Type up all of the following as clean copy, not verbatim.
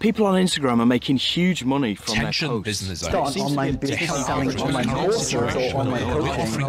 People on Instagram are making huge money from their posts. Start an online business selling online courses or online coaching.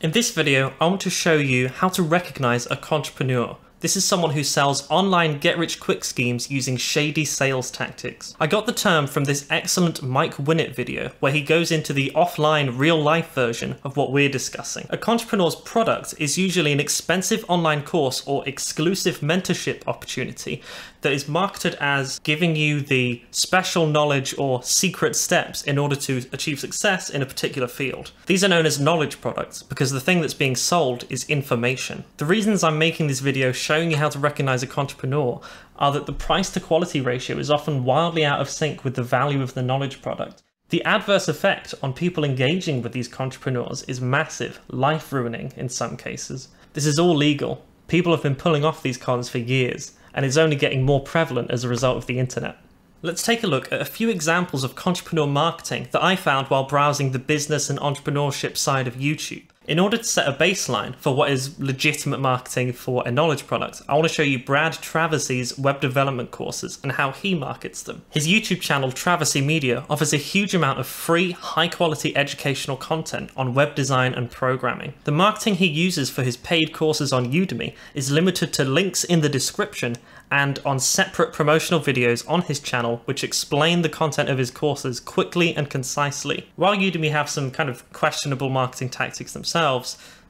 In this video, I want to show you how to recognize a contrepreneur. This is someone who sells online get-rich-quick schemes using shady sales tactics. I got the term from this excellent Mike Winnett video, where he goes into the offline, real-life version of what we're discussing. A contrepreneur's product is usually an expensive online course or exclusive mentorship opportunity that is marketed as giving you the special knowledge or secret steps in order to achieve success in a particular field. These are known as knowledge products, because the thing that's being sold is information. The reasons I'm making this video showing you how to recognize a contrepreneur are that the price to quality ratio is often wildly out of sync with the value of the knowledge product. The adverse effect on people engaging with these contrepreneurs is massive, life-ruining in some cases. This is all legal. People have been pulling off these cons for years, and it's only getting more prevalent as a result of the internet. Let's take a look at a few examples of contrepreneur marketing that I found while browsing the business and entrepreneurship side of YouTube. In order to set a baseline for what is legitimate marketing for a knowledge product, I want to show you Brad Traversy's web development courses and how he markets them. His YouTube channel, Traversy Media, offers a huge amount of free, high-quality educational content on web design and programming. The marketing he uses for his paid courses on Udemy is limited to links in the description and on separate promotional videos on his channel which explain the content of his courses quickly and concisely. While Udemy have some kind of questionable marketing tactics themselves,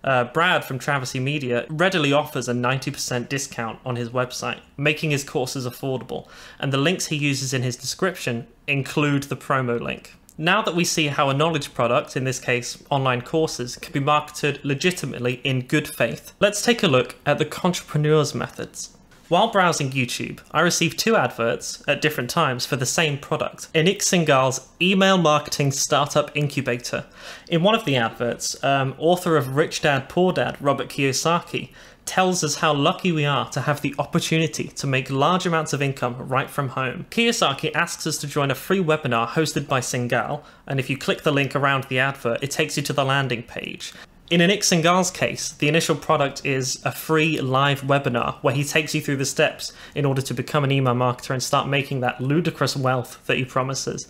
Brad from Traversy Media readily offers a 90% discount on his website, making his courses affordable, and the links he uses in his description include the promo link. Now that we see how a knowledge product, in this case online courses, can be marketed legitimately in good faith, let's take a look at the contrepreneur's methods. While browsing YouTube, I received two adverts at different times for the same product, Anik Singal's Email Marketing Startup Incubator. In one of the adverts, author of Rich Dad Poor Dad, Robert Kiyosaki, tells us how lucky we are to have the opportunity to make large amounts of income right from home. Kiyosaki asks us to join a free webinar hosted by Singal, and if you click the link around the advert, it takes you to the landing page. In Anik Singal's case, the initial product is a free live webinar where he takes you through the steps in order to become an email marketer and start making that ludicrous wealth that he promises.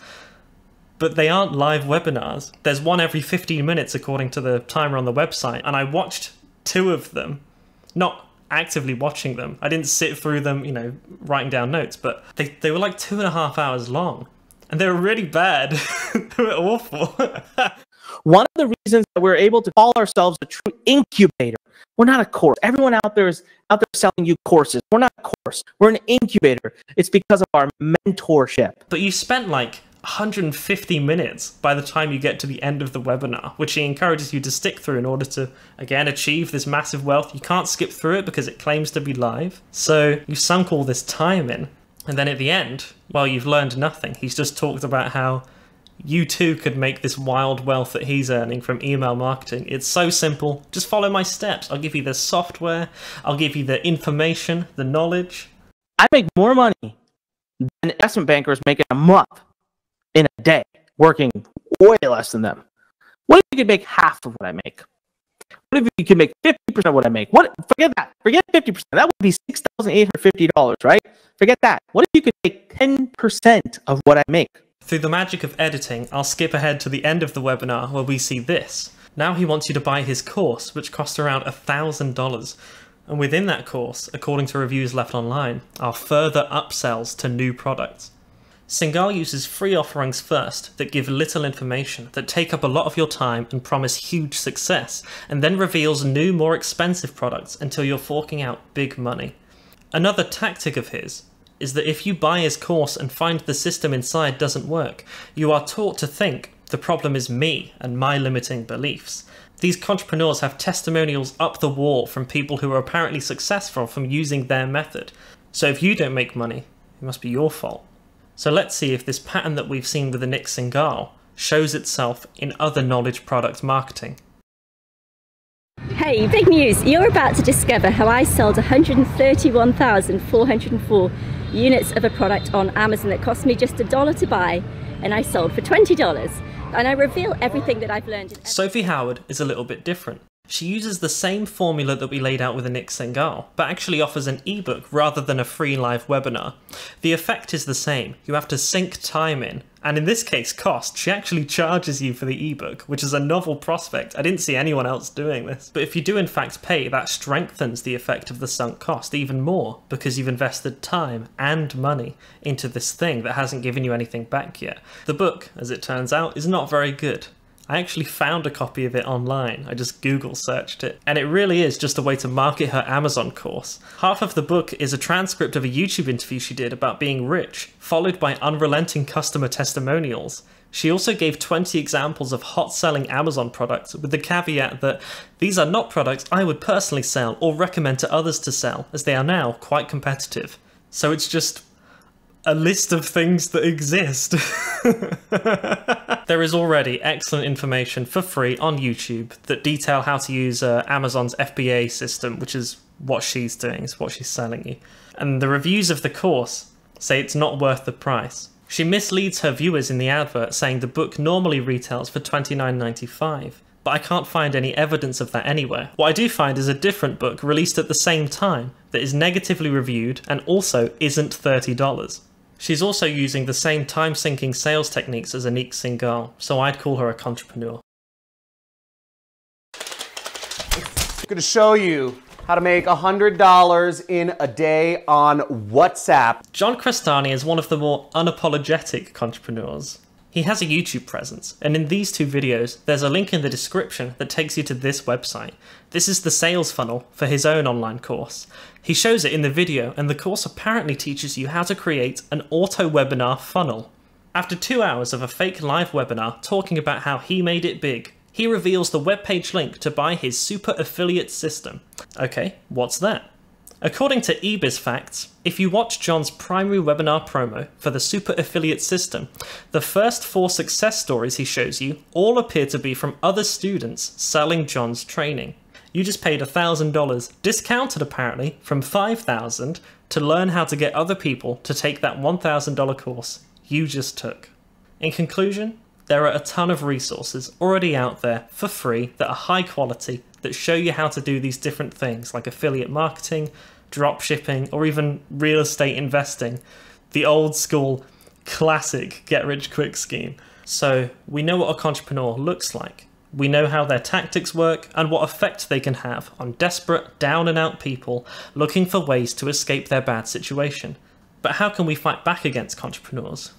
But they aren't live webinars. There's one every 15 minutes according to the timer on the website, and I watched two of them. Not actively watching them. I didn't sit through them, you know, writing down notes, but they were like 2.5 hours long, and they were really bad. They were awful. One of the reasons that we're able to call ourselves a true incubator, we're not a course. Everyone out there is out there selling you courses. We're not a course. We're an incubator. It's because of our mentorship. But you spent like 150 minutes by the time you get to the end of the webinar, which he encourages you to stick through in order to, again, achieve this massive wealth. You can't skip through it because it claims to be live. So you sunk all this time in. And then at the end, well, you've learned nothing. He's just talked about how you too could make this wild wealth that he's earning from email marketing. It's so simple. Just follow my steps. I'll give you the software. I'll give you the information, the knowledge. I make more money than investment bankers make in a month, in a day, working way less than them. What if you could make half of what I make? What if you could make 50% of what I make? What? Forget that. Forget 50%. That would be $6,850, right? Forget that. What if you could make 10% of what I make? Through the magic of editing, I'll skip ahead to the end of the webinar where we see this. Now he wants you to buy his course, which costs around $1,000. And within that course, according to reviews left online, are further upsells to new products. Singal uses free offerings first that give little information, that take up a lot of your time and promise huge success, and then reveals new, more expensive products until you're forking out big money. Another tactic of his is that if you buy his course and find the system inside doesn't work, you are taught to think the problem is me and my limiting beliefs. These contrepreneurs have testimonials up the wall from people who are apparently successful from using their method. So if you don't make money, it must be your fault. So let's see if this pattern that we've seen with Anik Singal shows itself in other knowledge product marketing. Hey, big news! You're about to discover how I sold 131,404 units of a product on Amazon that cost me just $1 to buy, and I sold for $20, and I reveal everything that I've learned. Sophie Howard is a little bit different. She uses the same formula that we laid out with Anik Singal, but actually offers an ebook rather than a free live webinar. The effect is the same. You have to sink time in, and in this case, cost. She actually charges you for the ebook, which is a novel prospect. I didn't see anyone else doing this. But if you do in fact pay, that strengthens the effect of the sunk cost even more, because you've invested time and money into this thing that hasn't given you anything back yet. The book, as it turns out, is not very good. I actually found a copy of it online. I just Google searched it. And it really is just a way to market her Amazon course. Half of the book is a transcript of a YouTube interview she did about being rich, followed by unrelenting customer testimonials. She also gave 20 examples of hot-selling Amazon products, with the caveat that these are not products I would personally sell or recommend to others to sell, as they are now quite competitive. So it's just a list of things that exist. There is already excellent information for free on YouTube that detail how to use Amazon's FBA system, which is what she's doing, is what she's selling you. And the reviews of the course say it's not worth the price. She misleads her viewers in the advert saying the book normally retails for $29.95. But I can't find any evidence of that anywhere. What I do find is a different book released at the same time that is negatively reviewed and also isn't $30. She's also using the same time-sinking sales techniques as Anik Singal, so I'd call her a contrepreneur. I'm going to show you how to make $100 in a day on WhatsApp. John Crestani is one of the more unapologetic contrepreneurs. He has a YouTube presence, and in these two videos, there's a link in the description that takes you to this website. This is the sales funnel for his own online course. He shows it in the video, and the course apparently teaches you how to create an auto-webinar funnel. After 2 hours of a fake live webinar talking about how he made it big, he reveals the webpage link to buy his super affiliate system. Okay, what's that? According to eBizFacts, if you watch John's primary webinar promo for the super affiliate system, the first 4 success stories he shows you all appear to be from other students selling John's training. You just paid $1,000, discounted apparently, from $5,000 to learn how to get other people to take that $1,000 course you just took. In conclusion, there are a ton of resources already out there for free that are high quality, that show you how to do these different things like affiliate marketing, drop shipping, or even real estate investing. The old school classic get rich quick scheme. So we know what a contrepreneur looks like. We know how their tactics work and what effect they can have on desperate, down and out people looking for ways to escape their bad situation. But how can we fight back against contrepreneurs?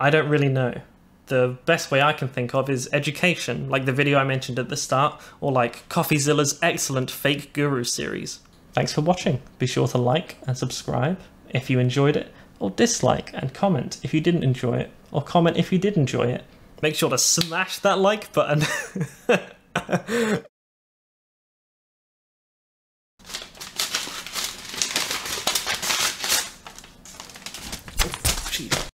I don't really know. The best way I can think of is education, like the video I mentioned at the start, or like CoffeeZilla's excellent Fake Guru series. Thanks for watching. Be sure to like and subscribe if you enjoyed it, or dislike and comment if you didn't enjoy it, or comment if you did enjoy it. Make sure to smash that like button. Jeez.